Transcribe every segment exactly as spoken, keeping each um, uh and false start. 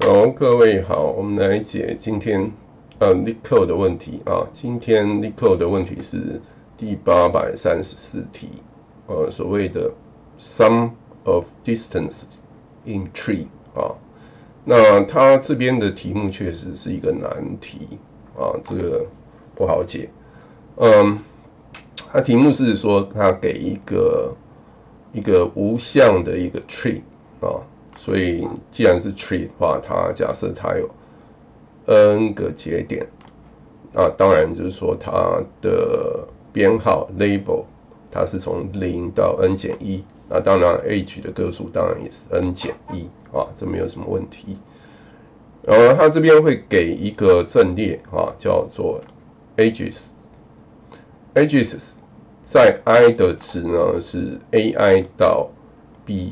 好，各位好，我们来解今天呃 Leetcode 的问题啊。今天 Leetcode 的问题是第八百三十四题，呃，所谓的 sum of distances in tree 啊。那它这边的题目确实是一个难题啊，这个不好解。嗯，它题目是说它给一个一个无相的一个 tree 啊。 所以，既然是 tree 的话，它假设它有 n 个节点，那当然就是说它的编号 label 它是从零到 n 减一，那当然 h 的个数当然也是 n 减一啊，这没有什么问题。然后它这边会给一个阵列啊，叫做 edges，edges 在 i 的值呢是 ai 到 bi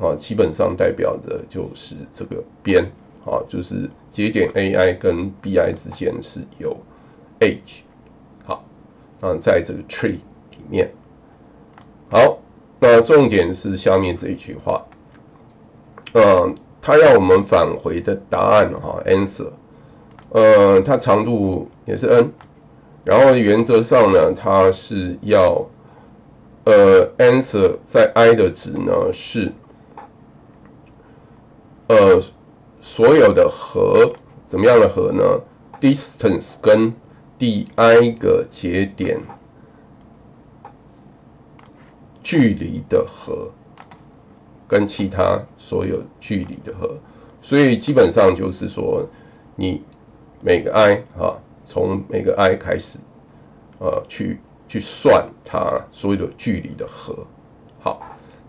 啊，基本上代表的就是这个边啊，就是节点 ai 跟 bi 之间是有 h 好，那在这个 tree 里面，好，那重点是下面这一句话，呃，它要我们返回的答案哈 answer， 呃，它长度也是 n， 然后原则上呢，它是要 呃 ，answer 在 i 的值呢是，呃，所有的和怎么样的和呢 ？distance 跟第 i 个节点距离的和，跟其他所有距离的和，所以基本上就是说，你每个 i 啊，从每个 i 开始，呃，去。 去算它所有的距离的和。好，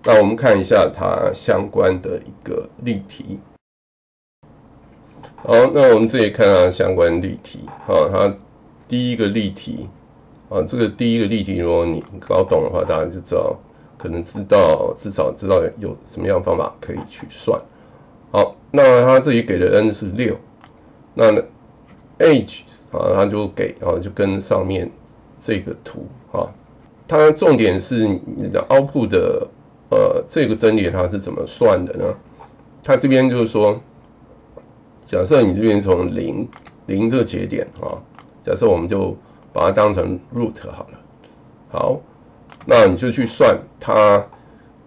那我们看一下它相关的一个例题。好，那我们这里看它相关例题。好，它第一个例题，啊，这个第一个例题，如果你搞懂的话，大家就知道，可能知道至少知道有什么样的方法可以去算。好，那它这里给的 n 是六，那 h 啊，它就给啊，就跟上面 这个图啊，它重点是你的 output 的呃这个阵列它是怎么算的呢？它这边就是说，假设你这边从零零这个节点啊，假设我们就把它当成 root 好了，好，那你就去算它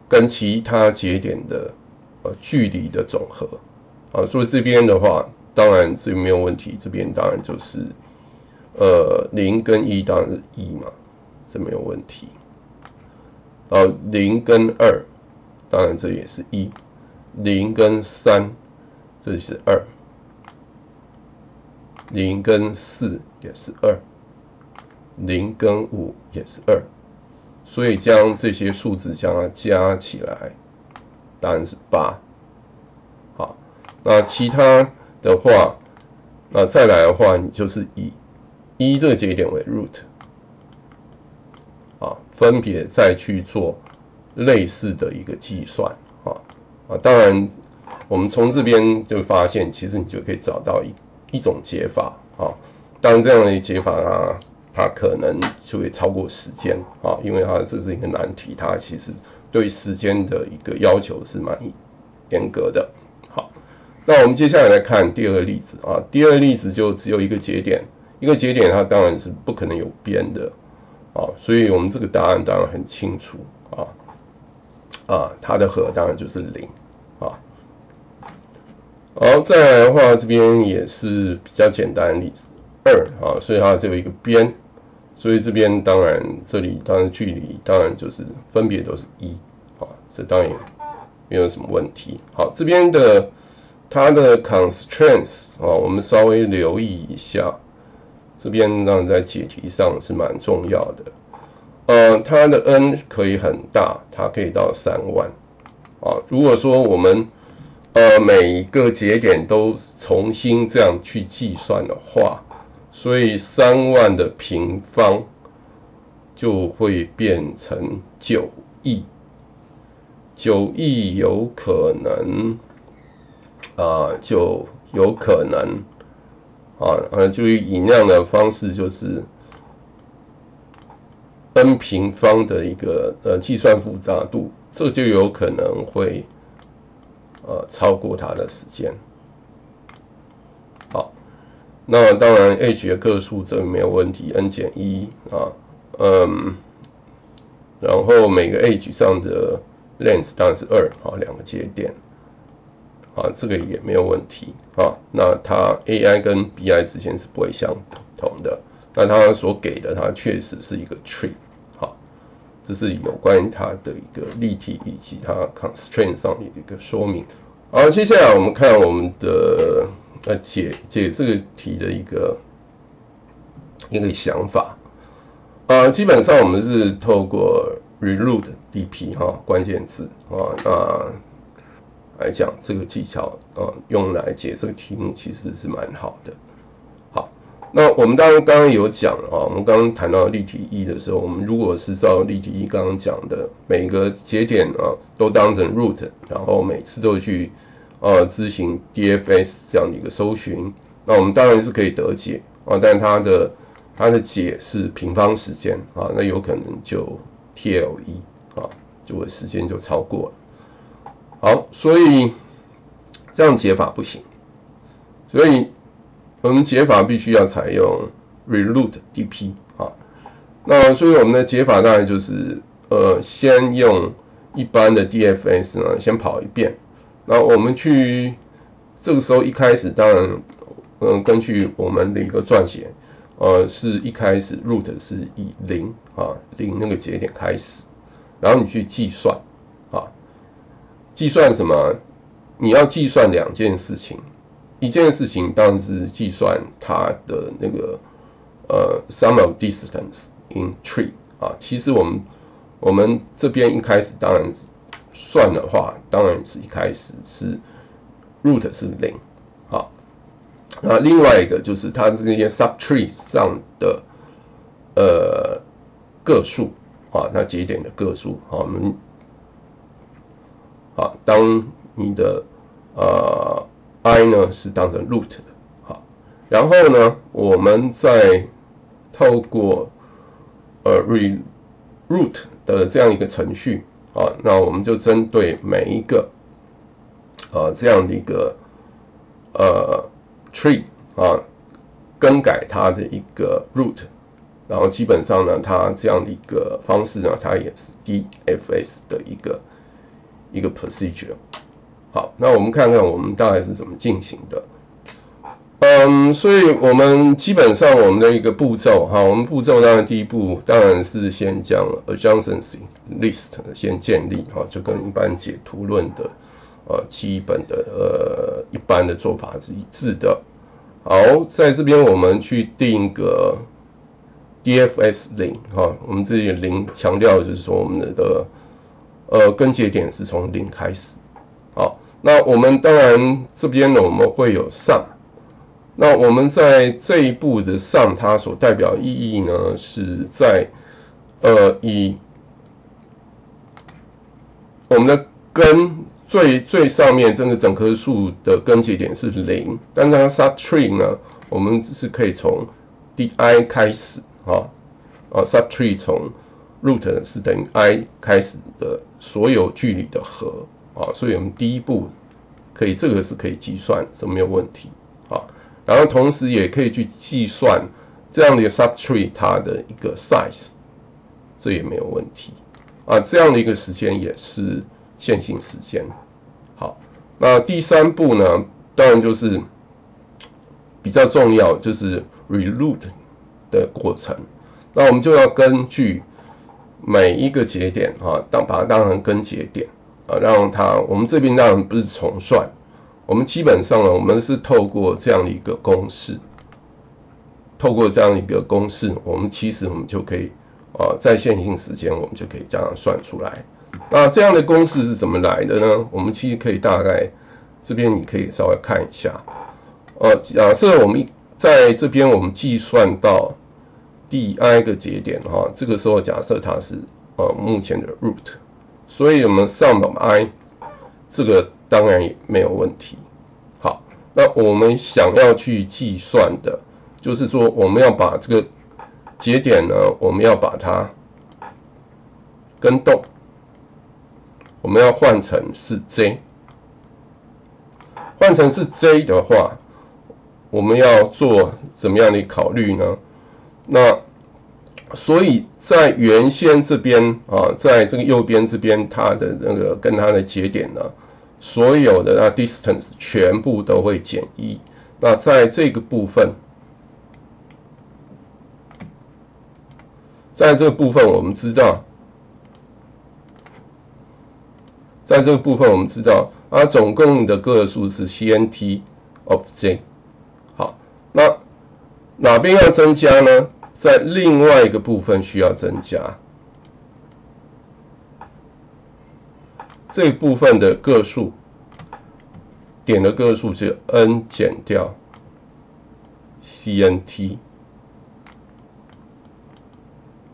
跟其他节点的呃距离的总和啊，所以这边的话，当然这没有问题，这边当然就是 呃， 零跟一当然是一嘛，这没有问题。呃， 零跟二，当然这也是一。零跟三，这里是二。零跟四也是二。零跟五也是二。所以将这些数字将它加起来，当然是八。好，那其他的话，那再来的话，你就是以 一这个节点为 root， 啊，分别再去做类似的一个计算，啊啊，当然我们从这边就发现，其实你就可以找到一一种解法，啊，当然这样的解法啊，它可能就会超过时间，啊，因为它这是一个难题，它其实对时间的一个要求是蛮严格的。好，那我们接下来来看第二个例子啊，第二个例子就只有一个节点。 一个节点，它当然是不可能有边的啊，所以我们这个答案当然很清楚啊啊，它的和当然就是零啊。好，再来的话，这边也是比较简单的例子二啊，所以它只有一个边，所以这边当然这里当然距离当然就是分别都是一啊，这当然没有什么问题。好，这边的它的 constraints 啊，我们稍微留意一下。 这边让在解题上是蛮重要的，呃，它的 n 可以很大，它可以到三万啊。如果说我们呃每个节点都重新这样去计算的话，所以三万的平方就会变成九亿，九亿有可能啊、呃，就有可能。 啊，呃，就以那样的方式，就是 n 平方的一个呃计算复杂度，这就有可能会呃超过它的时间那当然 h 的个数这没有问题 ，n 减一啊，嗯，然后每个 h 上的 length 当然是二啊，两个节点啊，这个也没有问题啊。那它 ai 跟 bi 之间是不会相同的，那它所给的它确实是一个 tree 啊，这是有关于它的一个例题以及它 constraint 上面的一个说明。好，接下来我们看我们的。 呃，解解这个题的一个一个想法，啊、呃，基本上我们是透过 reload D P 哈、哦、关键字啊、哦，那来讲这个技巧啊、呃，用来解这个题目其实是蛮好的。好，那我们当然刚刚有讲啊、哦，我们刚刚谈到例题一的时候，我们如果是照例题一刚刚讲的，每个节点啊都当成 root， 然后每次都去。 呃，执行 D F S 这样的一个搜寻，那我们当然是可以得解啊，但它的它的解是平方时间啊，那有可能就 T L E 啊，就会时间就超过了。好，所以这样解法不行，所以我们解法必须要采用 reload D P 啊。那所以我们的解法大概就是呃，先用一般的 D F S 呢，先跑一遍。 那我们去这个时候一开始，当然，嗯，根据我们的一个撰写，呃，是一开始 root 是以零啊零那个节点开始，然后你去计算啊，计算什么？你要计算两件事情，一件事情当然是计算它的那个呃 sum of distance in tree 啊，其实我们我们这边一开始当然是。 算的话，当然是一开始是 root 是零，好，那另外一个就是它这些 subtree 上的呃个数啊，它节点的个数啊，我们啊，当你的呃 i 呢是当成 root 的，好，然后呢，我们再透过呃 re root 的这样一个程序。 啊，那我们就针对每一个啊这样的一个呃 tree 啊，更改它的一个 root， 然后基本上呢，它这样的一个方式呢，它也是 D F S 的一个一个 procedure。好，那我们看看我们大概是怎么进行的。嗯，所以我们基本上我们的一个步骤哈，我们步骤当然第一步当然是先将 adjacency list 先建立哈，就跟一般解图论的呃基本的呃一般的做法是一致的。好，在这边我们去定个 D F S 零哈，我们这里零强调就是说我们的呃根节点是从零开始。好，那我们当然这边呢我们会有上。 那我们在这一步的上，它所代表意义呢，是在呃以我们的根最最上面这个整棵树的根节点是零，但是它 subtree 呢，我们是可以从 D I 开始啊啊 subtree 从 root 是等于 i 开始的所有距离的和啊，所以我们第一步可以这个是可以计算，是没有问题啊。 然后同时也可以去计算这样的一个 subtree 它的一个 size， 这也没有问题啊。这样的一个时间也是线性时间。好，那第三步呢，当然就是比较重要，就是 reload 的过程。那我们就要根据每一个节点啊，当把它当成根节点啊，让它我们这边当然不是重算。 我们基本上呢，我们是透过这样的一个公式，透过这样一个公式，我们其实我们就可以，呃，在线性时间我们就可以这样算出来。那这样的公式是怎么来的呢？我们其实可以大概这边你可以稍微看一下，呃，假设我们在这边我们计算到第 i 个节点哈、哦，这个时候假设它是呃目前的 root， 所以我们 sum of i 这个。 当然也没有问题。好，那我们想要去计算的，就是说我们要把这个节点呢，我们要把它跟动，我们要换成是 j， 换成是 j 的话，我们要做怎么样的考虑呢？那所以在原先这边啊，在这个右边这边，它的那个跟它的节点呢，所有的那 distance 全部都会减一。那在这个部分，在这个部分我们知道，在这个部分我们知道啊，总共的个数是 C N T of j。好，那哪边要增加呢？ 在另外一个部分需要增加，这部分的个数点的个数是 n 减掉 C N T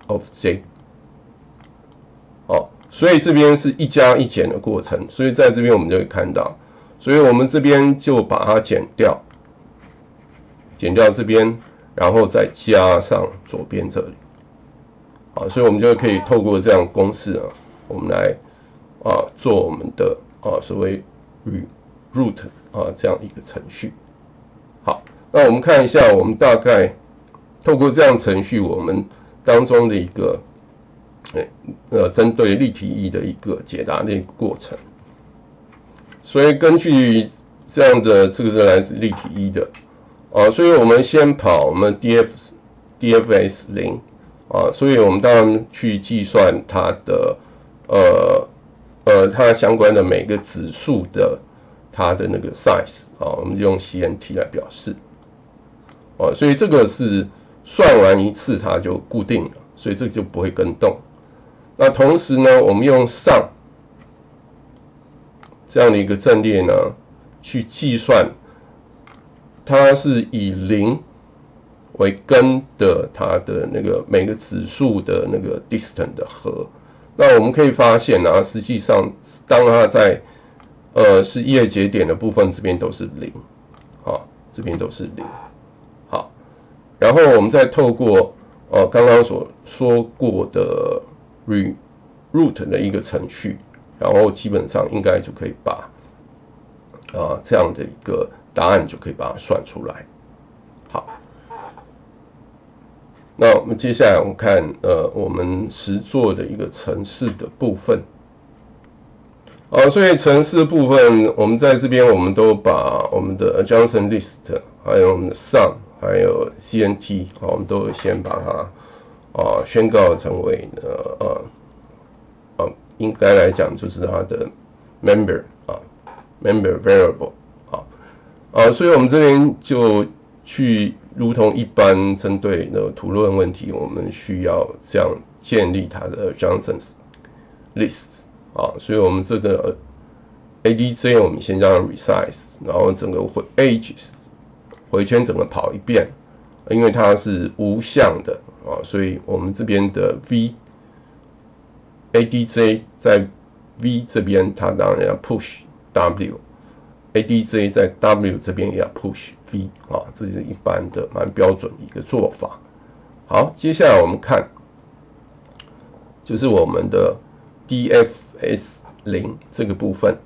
of j。好，所以这边是一加一减的过程，所以在这边我们就会看到，所以我们这边就把它减掉，减掉这边。 然后再加上左边这里，好，所以我们就可以透过这样的公式啊，我们来啊做我们的啊所谓 root 啊这样一个程序。好，那我们看一下，我们大概透过这样程序，我们当中的一个哎呃针对立体意的一个解答的一个过程。所以根据这样的这个来自立体意的。 啊，所以我们先跑我们 D F D F S 零啊，所以我们当然去计算它的呃呃它相关的每个指数的它的那个 size 啊，我们就用 C N T 来表示。啊，所以这个是算完一次它就固定了，所以这个就不会跟动。那同时呢，我们用 sum 这样的一个阵列呢，去计算。 它是以零为根的，它的那个每个指数的那个 distance 的和，那我们可以发现啊，实际上当它在呃是叶节点的部分，这边都是零，啊，这边都是零，好，然后我们再透过呃刚刚所说过的 root 的一个程序，然后基本上应该就可以把啊、呃、这样的一个。 答案就可以把它算出来。好，那我们接下来我们看呃我们实作的一个程式的部分。好，所以程式部分我们在这边我们都把我们的 adjacent list， 还有我们的 sum， 还有 C N T， 好，我们都先把它啊、呃、宣告成为呃呃呃应该来讲就是它的 member 啊 member variable。 啊，所以我们这边就去，如同一般针对的图论问题，我们需要这样建立它的 adjacent lists 啊，所以我们这个 adj 我们先让 resize， 然后整个回 edges 回圈整个跑一遍，因为它是无项的啊，所以我们这边的 v adj 在 v 这边它当然要 push w。 adj 在 w 这边也要 push v 啊，这是一般的蛮标准的一个做法。好，接下来我们看，就是我们的 D F S 零 这个部分。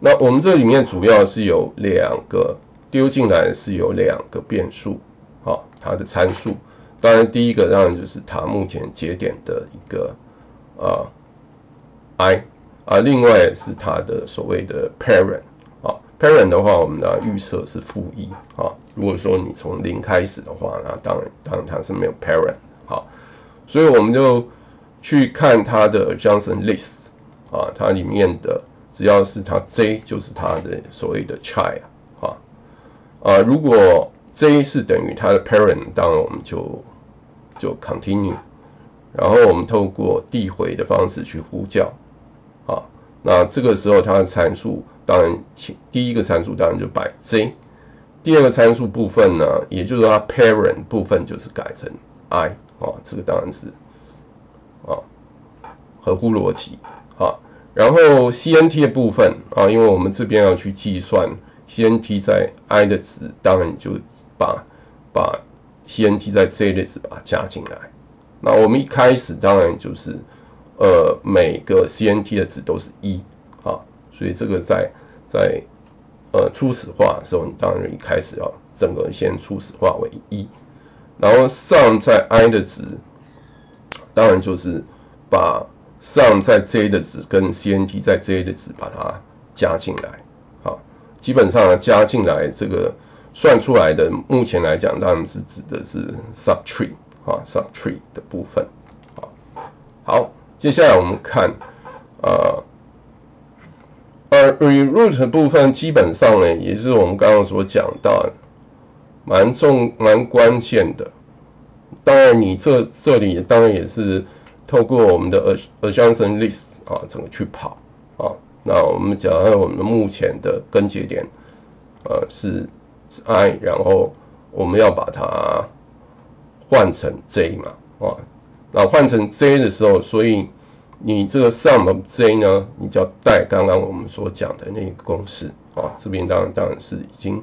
那我们这里面主要是有两个丢进来是有两个变数，啊，它的参数。当然，第一个当然就是它目前节点的一个啊 i 啊，另外是它的所谓的 parent。 parent 的话，我们的预设是负一啊。如果说你从零开始的话，那当然，当然它是没有 parent 好，所以我们就去看它的 adjacent list 啊，它里面的只要是它 j 就是它的所谓的 child 啊啊，如果 j 是等于它的 parent， 当然我们就就 continue， 然后我们透过递回的方式去呼叫啊，那这个时候它的参数。 当然，第一个参数当然就摆 j， 第二个参数部分呢，也就是它 parent 部分就是改成 i 啊，这个当然是啊合乎逻辑啊。然后 C N T 的部分啊，因为我们这边要去计算 C N T 在 i 的值，当然你就把把 C N T 在 j 的值把它加进来。那我们一开始当然就是呃每个 C N T 的值都是一。 所以这个在在呃初始化的时候，你当然一开始要整个先初始化为一，然后 sum 在 i 的值，当然就是把 sum 在 j 的值跟 cnt 在 j 的值把它加进来。好，基本上加进来这个算出来的，目前来讲当然是指的是 subtree 啊 subtree 的部分。好，好，接下来我们看呃。 而 reroute 的部分基本上呢，也就是我们刚刚所讲到的，蛮重蛮关键的。当然，你这这里当然也是透过我们的 adjacent list 啊，整个去跑啊。那我们讲到我们目前的根节点，呃，是 i， 然后我们要把它换成 j 嘛，啊，那换成 j 的时候，所以 你这个 sum of j 呢，你就要带刚刚我们所讲的那个公式啊，这边当然当然是已经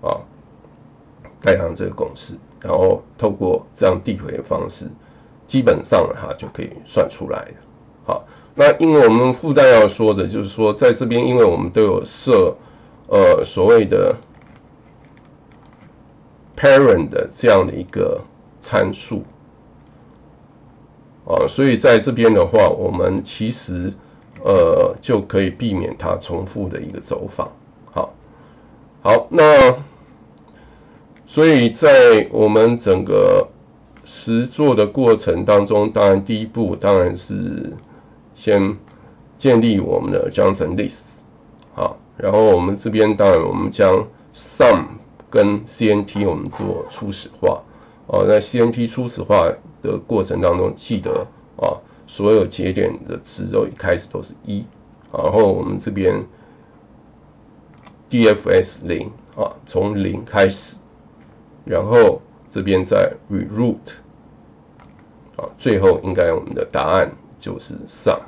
啊带上这个公式，然后透过这样递回的方式，基本上它就可以算出来了。好，那因为我们附带要说的就是说，在这边因为我们都有设呃所谓的 parent 的这样的一个参数。 啊，所以在这边的话，我们其实呃就可以避免它重复的一个走法。好，好，那所以在我们整个实作的过程当中，当然第一步当然是先建立我们的 adjacent list。好，然后我们这边当然我们将 sum 跟 cnt 我们做初始化。 哦，在 C N T 初始化的过程当中，记得啊，所有节点的值都一开始都是一，然后我们这边 D F S 零啊，从零开始，然后这边再 reroute 啊，最后应该我们的答案就是 sum。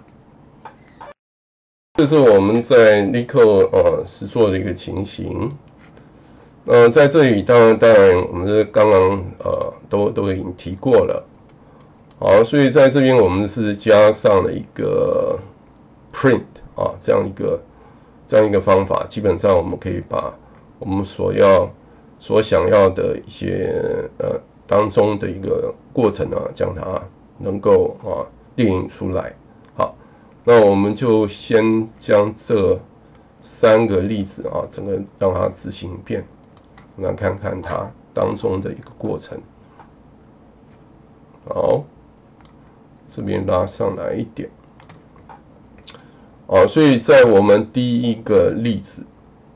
这是我们在 Leetcode 呃实作的一个情形。 呃，在这里当然当然，我们是刚刚呃都都已经提过了，好，所以在这边我们是加上了一个 print 啊这样一个这样一个方法，基本上我们可以把我们所要所想要的一些呃当中的一个过程啊，将它能够啊列印出来。好，那我们就先将这三个例子啊，整个让它执行一遍。 来看看它当中的一个过程。好，这边拉上来一点。啊，所以在我们第一个例子，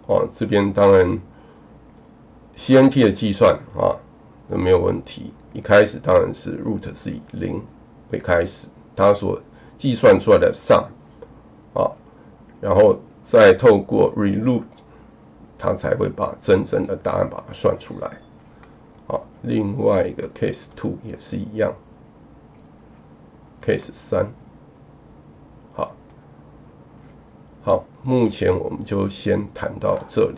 啊，这边当然 C N T 的计算啊，那没有问题。一开始当然是 root 是以零为开始，它所计算出来的 sum 啊，然后再透过 reroute。 它才会把真正的答案把它算出来。好，另外一个 case two 也是一样 ，case 三。好，好，目前我们就先谈到这里。